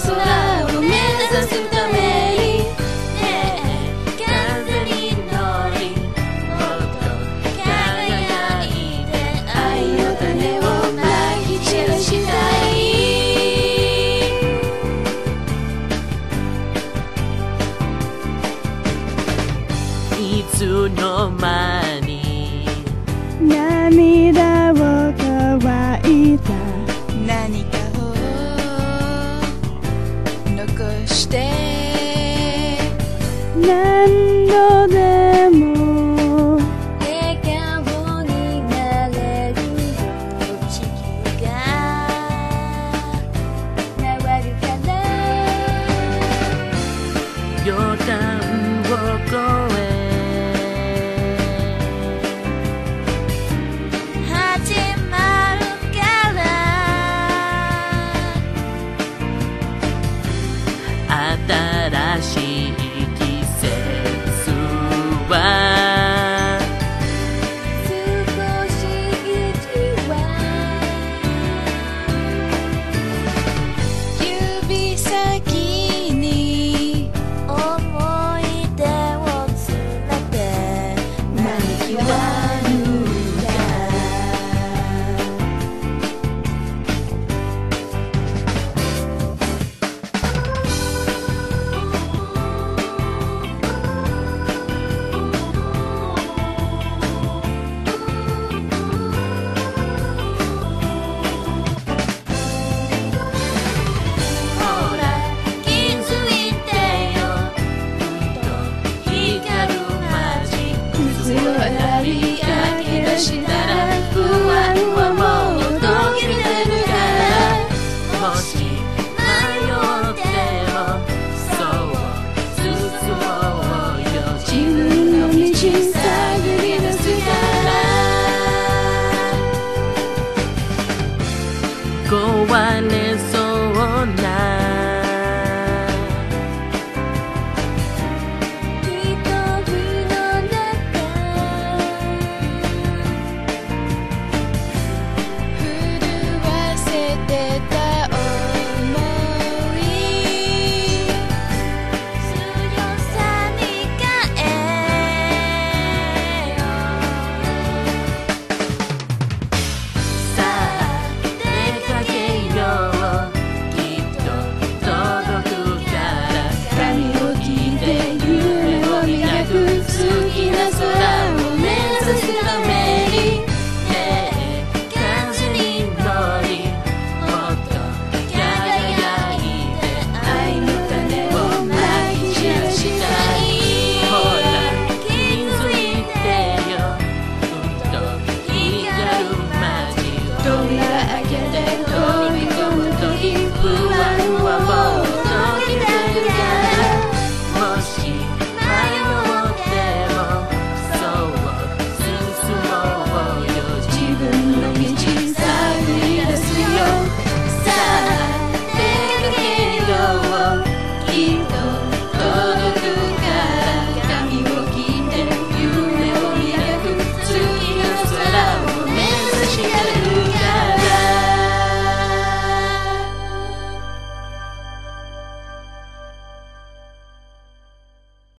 空を目指すためにねえ風に乗りもっと輝いて愛の種をまき散らしたい。いつの間に涙を乾いた何か残して何度でも笑顔になれるよ地球が回るから予断を越え始まる新しい季節は少し一は指先に思い出をつなげ嘆きは